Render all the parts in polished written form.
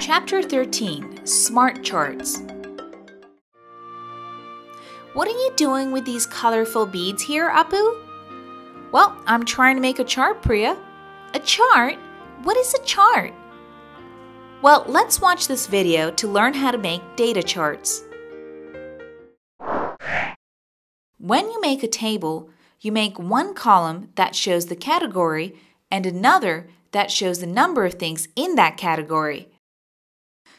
Chapter 13, Smart Charts. What are you doing with these colorful beads here, Apu? Well, I'm trying to make a chart, Priya. A chart? What is a chart? Well, let's watch this video to learn how to make data charts. When you make a table, you make one column that shows the category and another that shows the number of things in that category.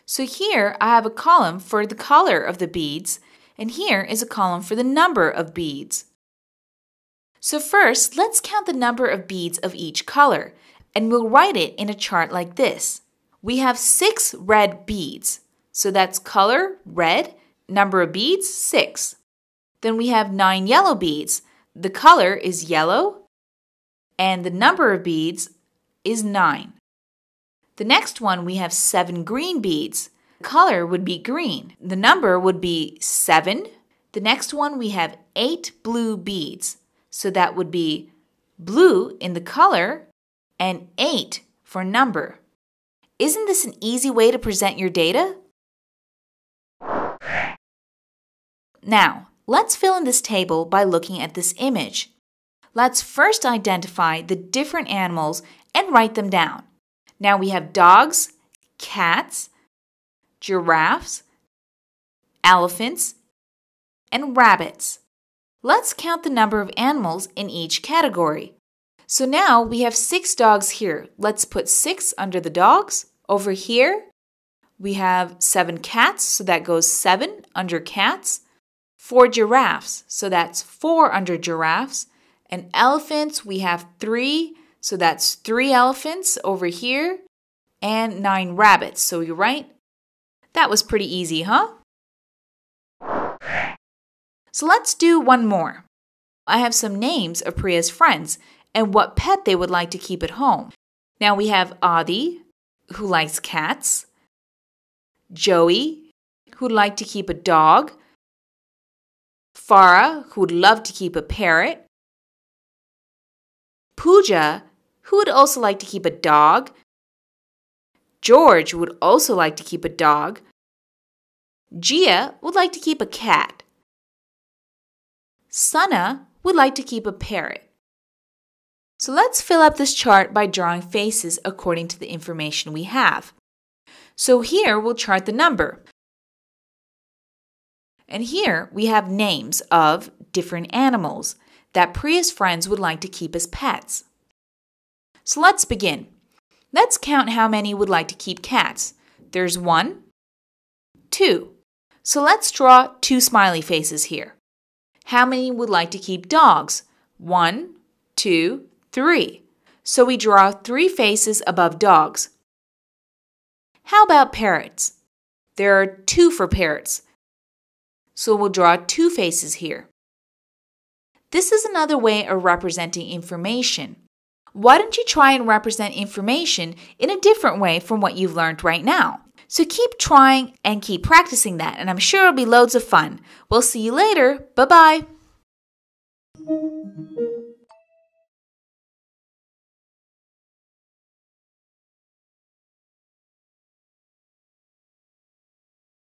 So here I have a column for the color of the beads, and here is a column for the number of beads. So first, let's count the number of beads of each color, and we'll write it in a chart like this. We have 6 red beads, so that's color, red, number of beads, 6. Then we have 9 yellow beads, the color is yellow, and the number of beads is 9. The next one, we have 7 green beads. The color would be green. The number would be 7. The next one, we have 8 blue beads. So that would be blue in the color and 8 for number. Isn't this an easy way to present your data? Now, let's fill in this table by looking at this image. Let's first identify the different animals and write them down. Now we have dogs, cats, giraffes, elephants, and rabbits. Let's count the number of animals in each category. So now we have 6 dogs here. Let's put 6 under the dogs. Over here, we have 7 cats, so that goes 7 under cats. 4 giraffes, so that's 4 under giraffes. And elephants, we have 3. So that's 3 elephants over here and 9 rabbits. So you're right. That was pretty easy, huh? So let's do one more. I have some names of Priya's friends and what pet they would like to keep at home. Now we have Adi, who likes cats, Joey, who'd like to keep a dog, Farah, who'd love to keep a parrot, Pooja, who would also like to keep a dog, George would also like to keep a dog, Gia would like to keep a cat, Sana would like to keep a parrot. So let's fill up this chart by drawing faces according to the information we have. So here we'll chart the number. And here we have names of different animals that Priya's friends would like to keep as pets. So let's begin. Let's count how many would like to keep cats. There's 1, 2. So let's draw 2 smiley faces here. How many would like to keep dogs? 1, 2, 3. So we draw 3 faces above dogs. How about parrots? There are 2 for parrots. So we'll draw 2 faces here. This is another way of representing information. Why don't you try and represent information in a different way from what you've learned right now? So keep trying and keep practicing that, and I'm sure it'll be loads of fun. We'll see you later. Bye-bye.